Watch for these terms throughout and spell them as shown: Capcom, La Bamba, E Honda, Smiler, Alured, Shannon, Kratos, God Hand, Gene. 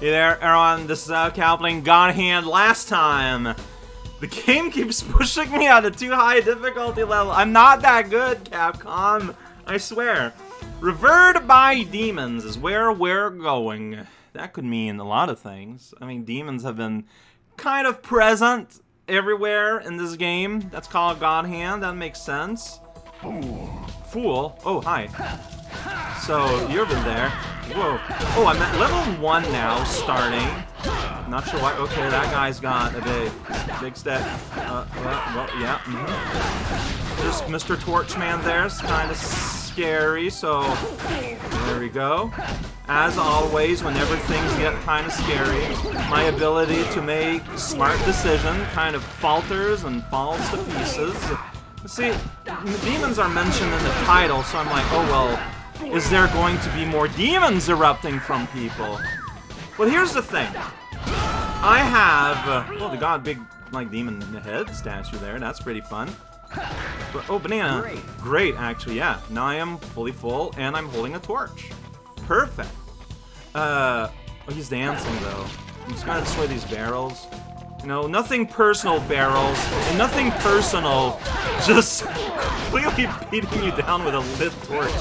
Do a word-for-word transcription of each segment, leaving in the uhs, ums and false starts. Hey there, everyone, this is uh, Cal playing God Hand. Last time, the game keeps pushing me on a too high a difficulty level. I'm not that good, Capcom, I swear. Revered by demons is where we're going. That could mean a lot of things. I mean, demons have been kind of present everywhere in this game. That's called God Hand, that makes sense. Ooh. Fool. Oh, hi. So, you've been there. Whoa. Oh, I'm at level one now, starting. Not sure why. Okay, that guy's got a big, big step. Uh, well, well, yeah. Mm-hmm. There's Mister Torchman there. It's kind of scary, so there we go. As always, whenever things get kind of scary, my ability to make smart decisions kind of falters and falls to pieces. See, demons are mentioned in the title, so I'm like, oh, well, is there going to be more demons erupting from people? Well, here's the thing. I have, uh, well, the god big, like, demon in the head statue there. That's pretty fun. But, oh, banana. Great. Great, actually, yeah. Now I am fully full, and I'm holding a torch. Perfect. Uh, oh, he's dancing, though. I'm just gonna destroy these barrels. You know, nothing personal, barrels, and nothing personal, just completely beating you down with a lit torch.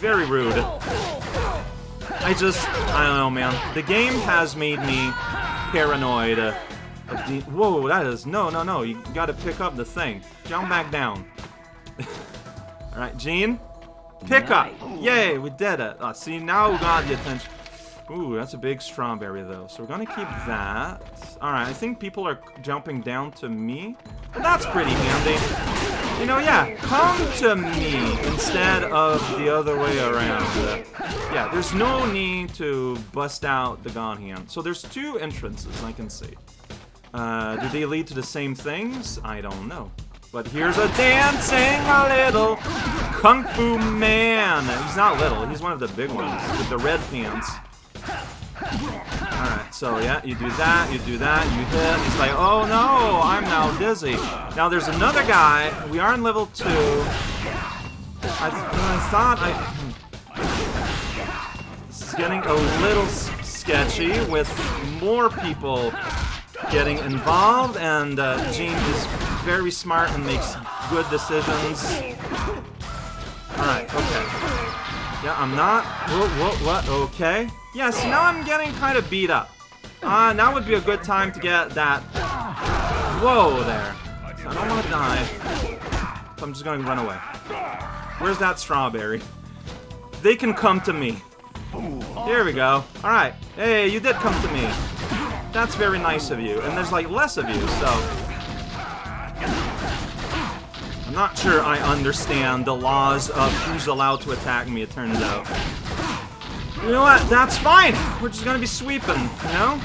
Very rude. I just, I don't know, man. The game has made me paranoid. Uh, of de Whoa, that is, no, no, no. You gotta pick up the thing. Jump back down. Alright, Gene. Pick up. Yay, we did it. Oh, see, now we got the attention. Ooh, that's a big strawberry, though. So we're gonna keep that. Alright, I think people are jumping down to me. Well, that's pretty handy. You know, yeah, come to me instead of the other way around. Uh, yeah, there's no need to bust out the God Hand. So there's two entrances, I can see. Uh, do they lead to the same things? I don't know. But here's a dancing little Kung Fu man. He's not little, he's one of the big ones with the red pants. Alright, so yeah, you do that, you do that, you hit, he's like, oh no, I'm now dizzy. Now there's another guy, we are in level two. I, I thought I... This is getting a little sketchy with more people getting involved, and uh, Gene is very smart and makes good decisions. Alright, okay. Yeah, I'm not... Whoa, whoa, what? Okay. Yeah, so now I'm getting kind of beat up. Uh, now would be a good time to get that... Whoa, there. So I don't want to die. So I'm just going to run away. Where's that strawberry? They can come to me. Here we go. Alright. Hey, you did come to me. That's very nice of you. And there's, like, less of you, so... I'm not sure I understand the laws of who's allowed to attack me, it turns out. You know what? That's fine. We're just gonna be sweeping, you know?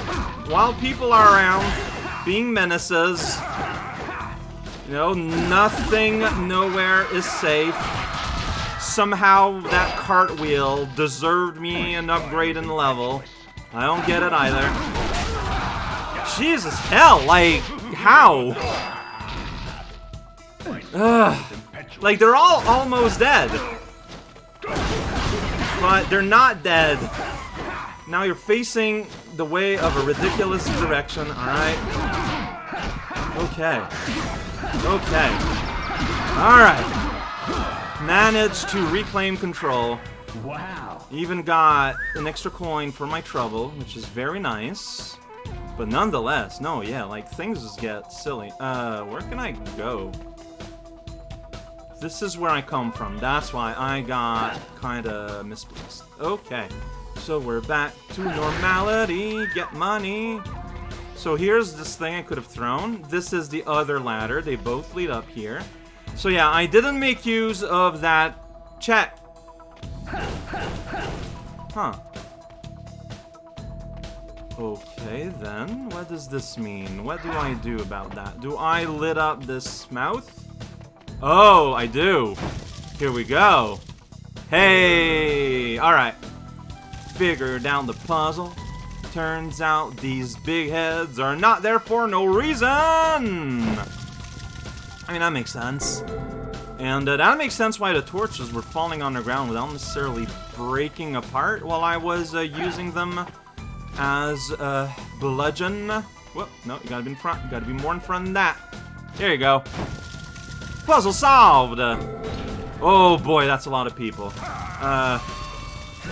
While people are around, being menaces, you know, nothing, nowhere is safe. Somehow that cartwheel deserved me an upgrade in level. I don't get it either. Jesus hell, like, how? Ugh. Like, they're all almost dead. But they're not dead. Now you're facing the way of a ridiculous direction. Alright. Okay. Okay. Alright. Managed to reclaim control. Wow. Even got an extra coin for my trouble, which is very nice. But nonetheless, no, yeah, like, things just get silly. Uh, where can I go? This is where I come from. That's why I got kind of misplaced. Okay. So we're back to normality. Get money. So here's this thing I could have thrown. This is the other ladder. They both lead up here. So yeah, I didn't make use of that check. Huh. Okay, then. What does this mean? What do I do about that? Do I lit up this mouth? Oh, I do. Here we go. Hey! Alright. Figured out the puzzle. Turns out these big heads are not there for no reason! I mean, that makes sense. And uh, that makes sense why the torches were falling on the ground without necessarily breaking apart while I was uh, using them as a bludgeon. Well, no, you gotta be in front. You gotta be more in front than that. There you go. Puzzle solved! Oh boy, that's a lot of people. Uh,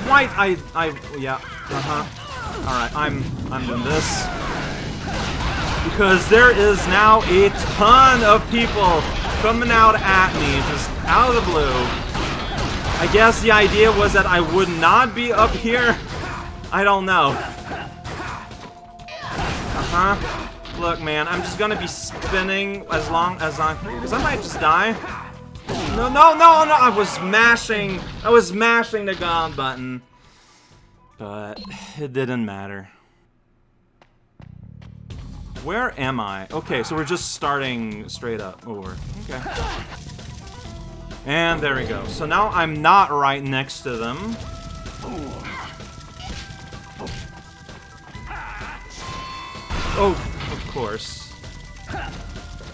white, I, I, yeah, uh-huh. All right, I'm, I'm doing this because there is now a ton of people coming out at me, just out of the blue. I guess the idea was that I would not be up here. I don't know. Uh-huh. Look, man, I'm just gonna be spinning as long as I... Because I might just die. No, no, no, no! I was mashing... I was mashing the God button. But it didn't matter. Where am I? Okay, so we're just starting straight up. Over. Okay. And there we go. So now I'm not right next to them. Oh. Of course.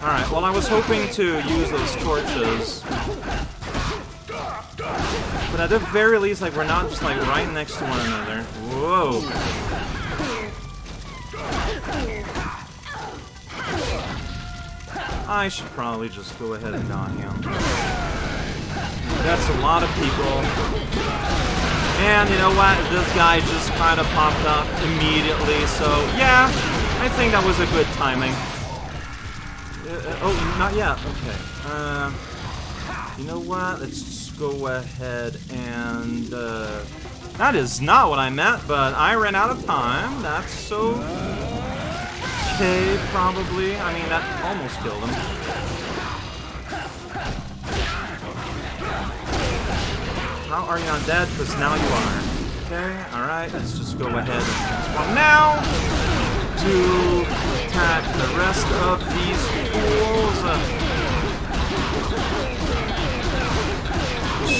Alright, well I was hoping to use those torches. But at the very least, like, we're not just, like, right next to one another. Whoa. I should probably just go ahead and not him. That's a lot of people. And, you know what? This guy just kind of popped up immediately, so, yeah. I think that was a good timing. Uh, oh, not yet. Okay. Uh, you know what? Let's just go ahead and... Uh, that is not what I meant, but I ran out of time. That's so... Okay, probably. I mean, that almost killed him. How are you not dead? Because now you are. Okay, alright. Let's just go ahead and transform now to attack the rest of these fools.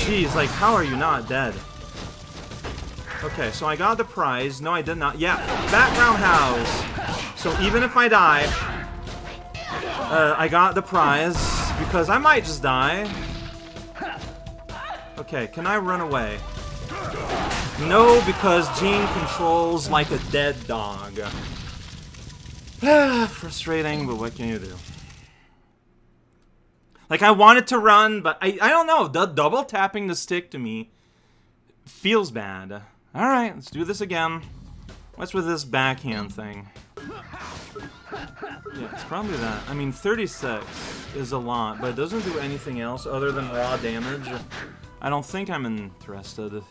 Jeez, like, how are you not dead? Okay, so I got the prize. No, I did not. Yeah, background house. So even if I die, uh, I got the prize because I might just die. Okay, can I run away? No, because Gene controls like a dead dog. Frustrating, but what can you do? Like, I wanted to run, but I, I don't know. The double tapping the stick to me feels bad. Alright, let's do this again. What's with this backhand thing? Yeah, it's probably that. I mean, thirty-six is a lot, but it doesn't do anything else other than raw damage. I don't think I'm interested.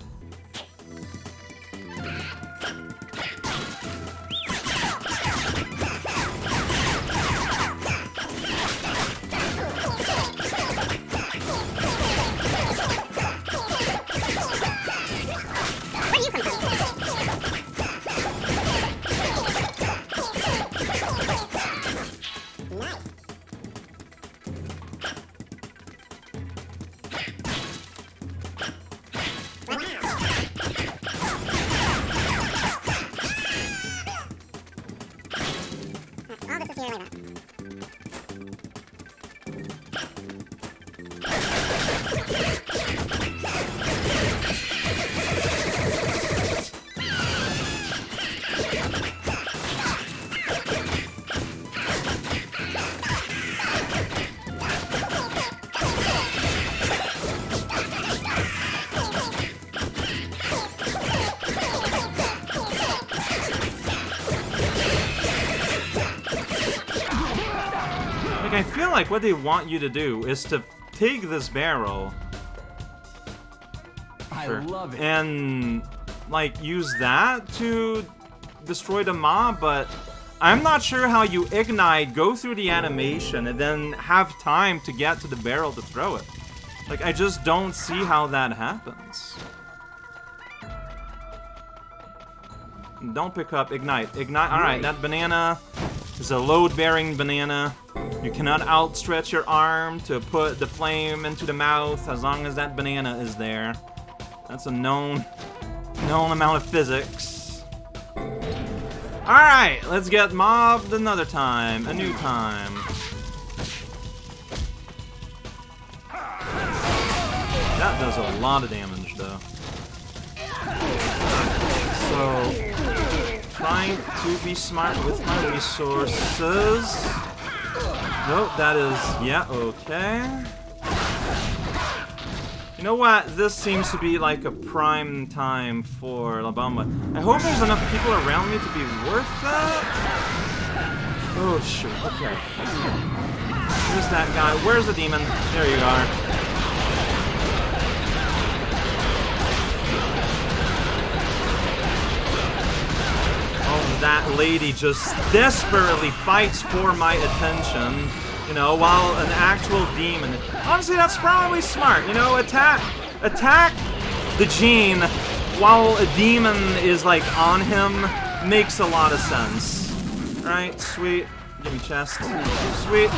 Like, what they want you to do is to take this barrel, I love it, and like use that to destroy the mob, but I'm not sure how you ignite, go through the animation, and then have time to get to the barrel to throw it. Like, I just don't see how that happens. Don't pick up, ignite, ignite, alright, that banana is a load-bearing banana. You cannot outstretch your arm to put the flame into the mouth as long as that banana is there. That's a known, known amount of physics. Alright, let's get mobbed another time, a new time. That does a lot of damage, though. So, trying to be smart with my resources. Nope, that is... yeah, okay. You know what? This seems to be like a prime time for La Bamba. I hope there's enough people around me to be worth that. Oh, shoot. Okay. Where's that guy? Where's the demon? There you are. Oh, that lady just desperately fights for my attention. You know, while an actual demon... honestly, that's probably smart. You know, attack... attack the Gene while a demon is, like, on him makes a lot of sense. Alright, sweet. Give me chest. Sweet.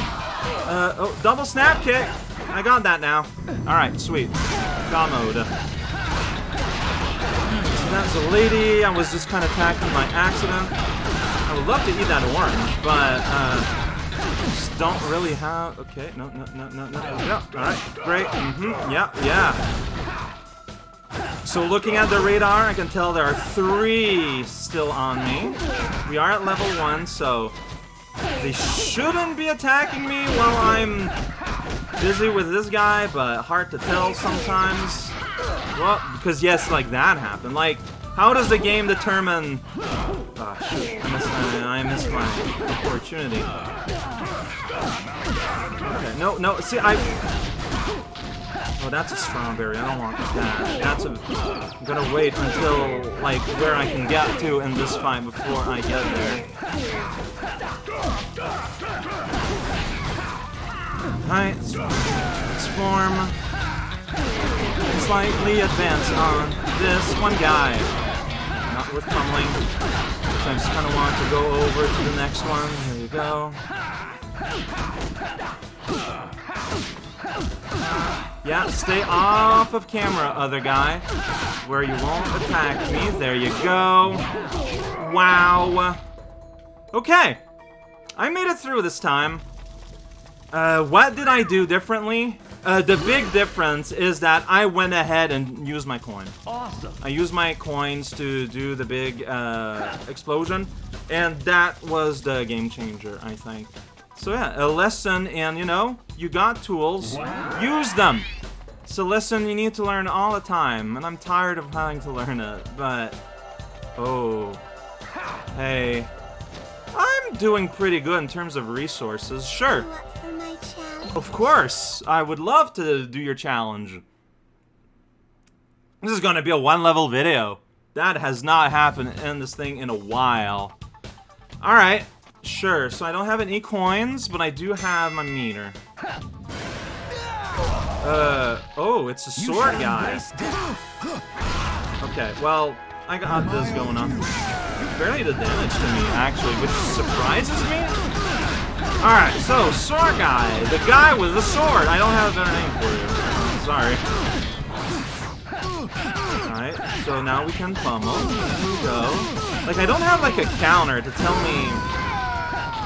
Uh, oh, double snap kick! I got that now. Alright, sweet. God mode. So that's a lady. I was just kind of attacking by accident. I would love to eat that orange, but, uh... just don't really have... okay, no, no, no, no, no, yeah, alright, great, mm-hmm, yeah, yeah. So looking at the radar, I can tell there are three still on me. We are at level one, so they shouldn't be attacking me while I'm busy with this guy, but hard to tell sometimes. Well, because yes, like that happened, like... how does the game determine... oh, shoot. I missed my, I missed my opportunity. Okay, no, no, see, I... oh, that's a strawberry. I don't want that. That's a... I'm gonna wait until, like, where I can get to in this fight before I get there. Alright, let's form. Slightly advance on this one guy. Not worth tumbling. So I just kind of want to go over to the next one. Here you go. Yeah, stay off of camera, other guy. Where you won't attack me. There you go. Wow. Okay. I made it through this time. Uh, what did I do differently? Uh, the big difference is that I went ahead and used my coin. Awesome. I used my coins to do the big uh, explosion, and that was the game changer, I think. So yeah, a lesson, and you know, you got tools, wow. Use them. It's a lesson you need to learn all the time, and I'm tired of having to learn it, but... oh. Hey. I'm doing pretty good in terms of resources, sure. Of course, I would love to do your challenge. This is gonna be a one-level video. That has not happened in this thing in a while. Alright, sure. So I don't have any coins, but I do have my meter. Uh, oh, it's a sword guy. Okay, well, I got this going on. Barely the damage to me, actually, which surprises me. Alright, so, sword guy. The guy with the sword. I don't have a better name for you. Sorry. Alright, so now we can pummel. Here we go. Like, I don't have, like, a counter to tell me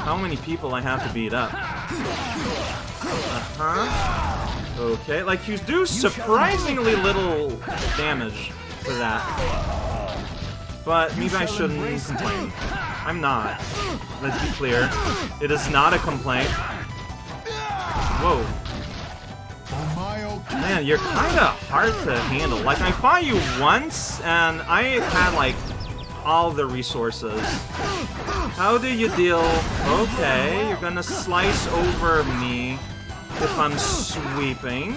how many people I have to beat up. Uh-huh. Okay, like, you do surprisingly little damage for that. But maybe I shouldn't complain. I'm not. Let's be clear. It is not a complaint. Whoa. Man, you're kind of hard to handle. Like, I fought you once, and I had, like, all the resources. How do you deal? Okay, you're gonna slice over me if I'm sweeping.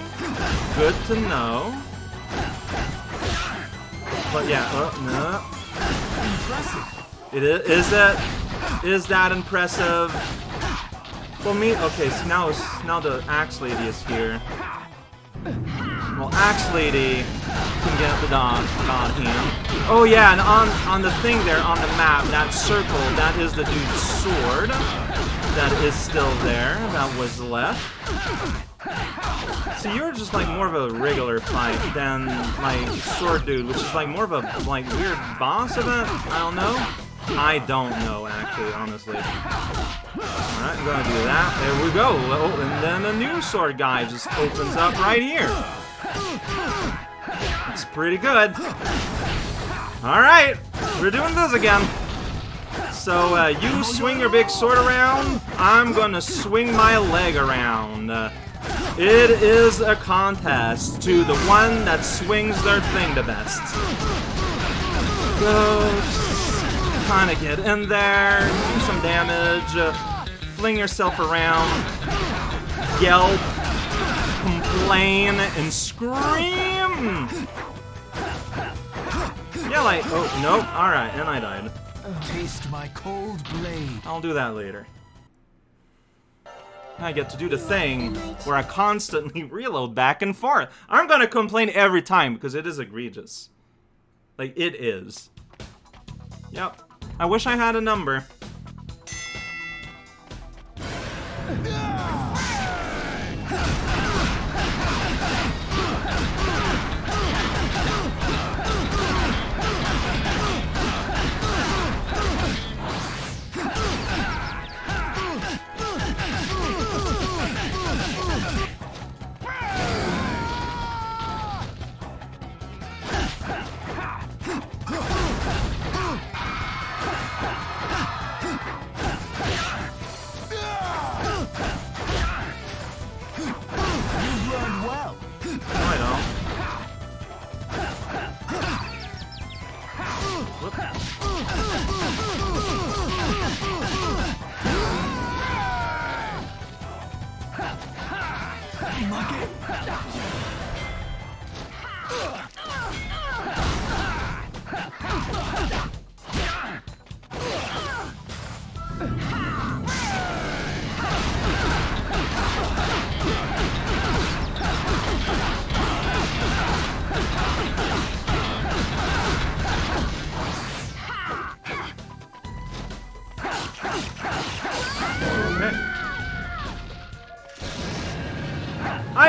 Good to know. But yeah, oh, no. It is, is it? Is that impressive? Well, me. Okay, so now it's, now the axe lady is here. Well, axe lady can get the dog, God Hand. Oh yeah, and on on the thing there on the map, that circle, that is the dude's sword. That is still there. That was left. So you're just like more of a regular fight than my sword dude, which is like more of a like weird boss event. I don't know. I don't know, actually, honestly. Alright, I'm gonna do that. There we go. Oh, and then a new sword guy just opens up right here. It's pretty good. Alright, we're doing this again. So uh, you swing your big sword around, I'm gonna swing my leg around. It is a contest to the one that swings their thing the best. So, kinda get in there, do some damage, uh, fling yourself around, yelp, complain, and scream! Yeah, like, oh, nope, alright, and I died. Taste my cold blade. I'll do that later. I get to do the thing where I constantly reload back and forth. I'm gonna complain every time because it is egregious. Like, it is. Yep. I wish I had a number.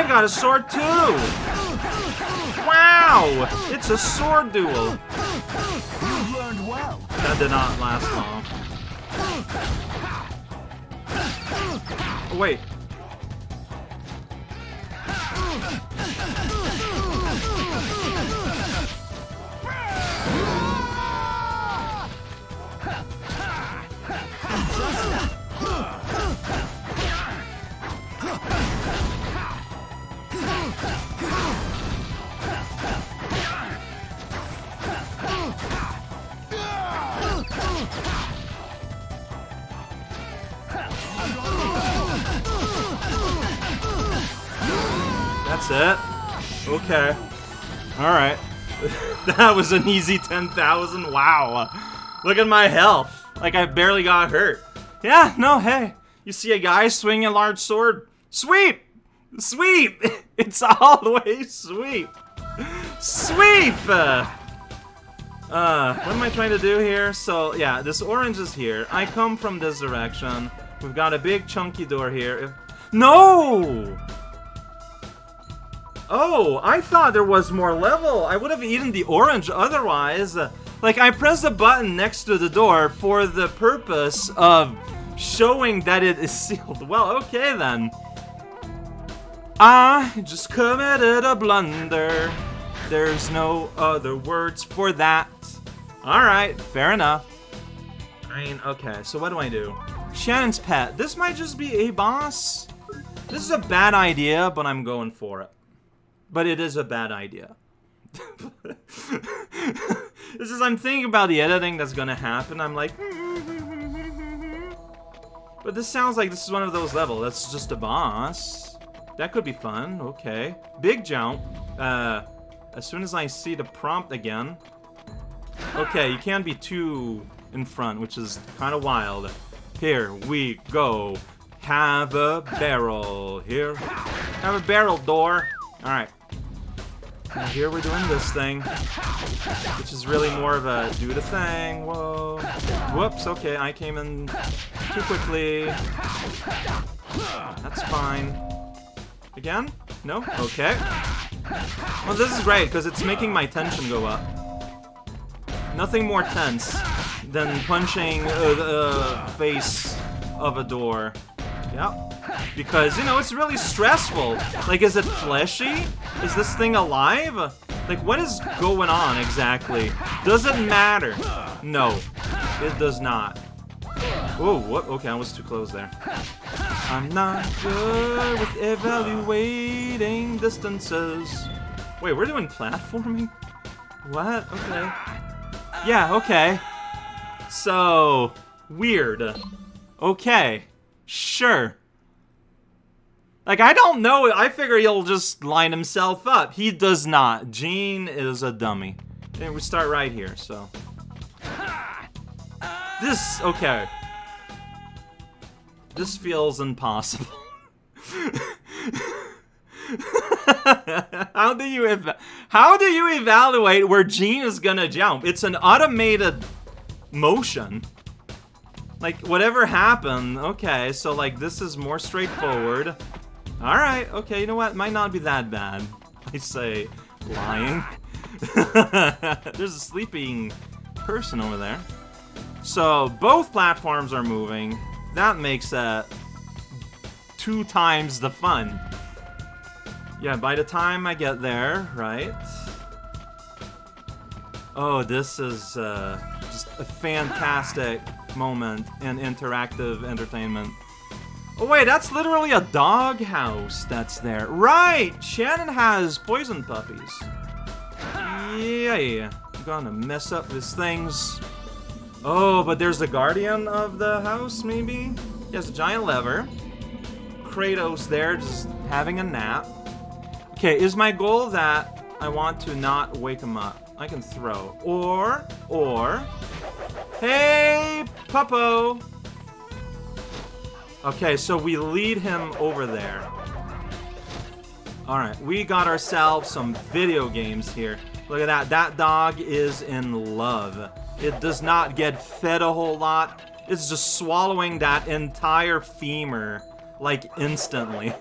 Got a sword too! Wow! It's a sword duel! You learned well. That did not last long. Oh, wait. That's it? Okay. Alright. That was an easy ten thousand. Wow. Look at my health. Like, I barely got hurt. Yeah, no, hey. You see a guy swinging a large sword? Sweep! Sweep! It's all the way sweep. Sweep! Uh, uh, what am I trying to do here? So, yeah, this orange is here. I come from this direction. We've got a big chunky door here. If no! Oh, I thought there was more level. I would have eaten the orange otherwise. Like, I pressed the button next to the door for the purpose of showing that it is sealed. Well, okay then. I just committed a blunder. There's no other words for that. Alright, fair enough. I mean, okay, so what do I do? Shannon's pet. This might just be a boss. This is a bad idea, but I'm going for it. But it is a bad idea. This is, I'm thinking about the editing that's gonna happen. I'm like, but this sounds like this is one of those levels. That's just a boss. That could be fun. Okay. Big jump. Uh, as soon as I see the prompt again. Okay, you can't be too in front, which is kind of wild. Here we go. Have a barrel. Here. Have a barrel door. Alright. Now here we're doing this thing, which is really more of a do the thing. Whoa. Whoops, okay, I came in too quickly. That's fine. Again? No? Okay. Well, this is great, because it's making my tension go up. Nothing more tense than punching uh, the face of a door. Yep. Because, you know, it's really stressful. Like, is it fleshy? Is this thing alive? Like, what is going on exactly? Does it matter? No, it does not. Oh, what? Okay, I was too close there. I'm not good with evaluating distances. Wait, we're doing platforming? What? Okay. Yeah, okay. So... weird. Okay. Sure. Like, I don't know. I figure he'll just line himself up. He does not. Gene is a dummy. And we start right here, so... This... okay. This feels impossible. How do you ev- How do you evaluate where Gene is gonna jump? It's an automated motion. Like, whatever happened. Okay, so like this is more straightforward. All right. Okay, you know what? Might not be that bad. I say lying. There's a sleeping person over there. So both platforms are moving. That makes uh two times the fun. Yeah, by the time I get there, right? Oh, this is uh, just a fantastic moment in interactive entertainment. Oh wait, that's literally a doghouse that's there. Right! Shannon has poison puppies. Yeah, I'm gonna mess up these things. Oh, but there's the guardian of the house, maybe? He has a giant lever. Kratos there, just having a nap. Okay, is my goal that I want to not wake him up? I can throw. Or, or... Hey, Puppo! Okay, so we lead him over there. Alright, we got ourselves some video games here. Look at that. That dog is in love. It does not get fed a whole lot. It's just swallowing that entire femur, like, instantly.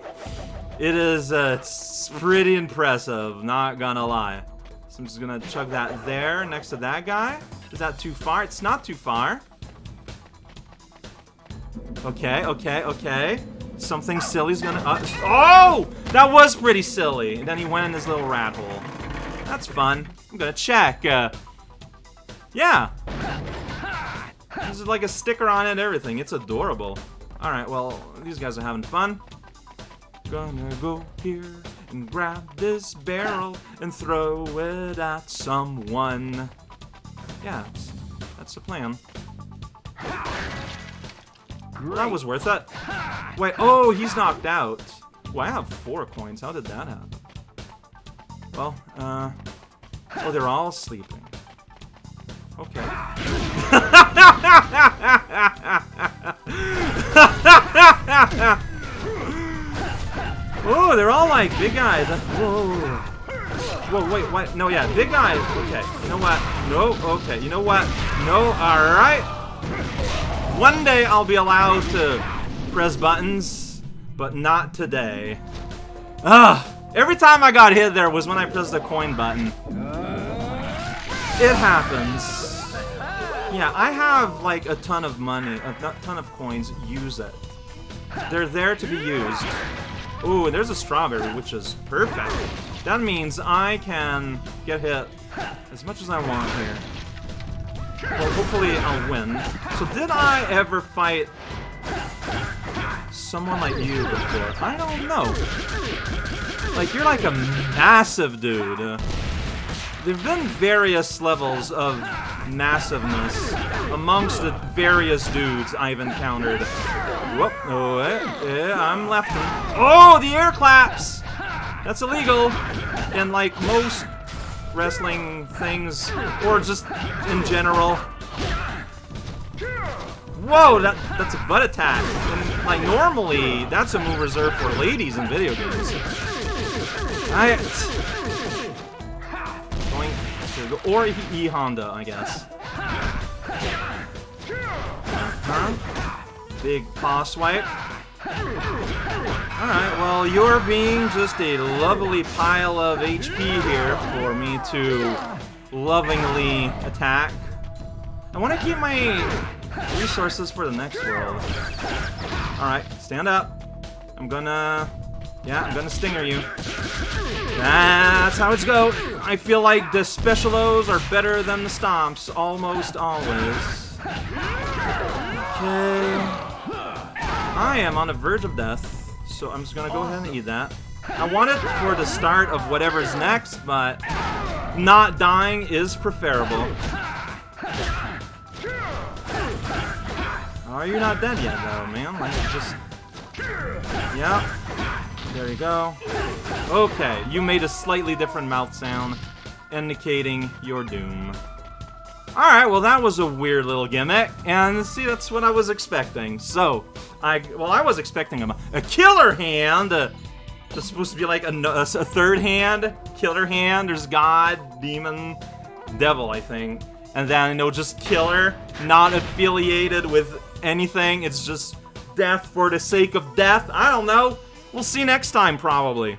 It is, uh, it's pretty impressive, not gonna lie. So I'm just gonna chug that there next to that guy. Is that too far? It's not too far. Okay, okay, okay. Something silly's gonna... Uh, oh! That was pretty silly. And then he went in his little rat hole. That's fun. I'm gonna check. Uh, yeah. There's like a sticker on it and everything. It's adorable. Alright, well, these guys are having fun. Gonna go here and grab this barrel and throw it at someone. Yeah, that's the plan. Great. That was worth it. Wait, oh, he's knocked out. Well, I have four coins. How did that happen? Well, uh... oh, they're all sleeping. Okay. Oh, they're all like big guys. Whoa. Whoa, wait, what? No, yeah, big guys. Okay, you know what? No, okay, you know what? No, alright. One day I'll be allowed to press buttons, but not today. Ugh. Every time I got hit there was when I pressed the coin button. It happens. Yeah, I have like a ton of money, a ton of coins. Use it. They're there to be used. Ooh, there's a strawberry, which is perfect. That means I can get hit as much as I want here. Well, hopefully I'll win. So did I ever fight someone like you before? I don't know. Like, you're like a massive dude. Uh, there've been various levels of massiveness amongst the various dudes I've encountered. Whoop, oh, eh, eh, I'm lefting. Oh, the air claps! That's illegal in, like, most wrestling things, or just in general. Whoa, that, that's a butt attack. And, like, normally, that's a move reserved for ladies in video games. I... Going to, or E Honda, I guess. Uh-huh. Big paw swipe. Alright, well, you're being just a lovely pile of H P here for me to lovingly attack. I want to keep my resources for the next world. Alright, stand up. I'm gonna... yeah, I'm gonna stinger you. That's how it's go. I feel like the special O's are better than the stomps almost always. I am on the verge of death, so I'm just gonna go ahead and eat that. I want it for the start of whatever's next, but not dying is preferable. Oh, you're not dead yet, though, man. Like, just... Yep. There you go. Okay, you made a slightly different mouth sound, indicating your doom. Alright, well that was a weird little gimmick, and see, that's what I was expecting. So, I, well I was expecting a, a killer hand, uh, just supposed to be like a, a, a third hand, killer hand, there's God, demon, devil I think. And then, you know, just killer, not affiliated with anything, it's just death for the sake of death, I don't know. We'll see next time, probably.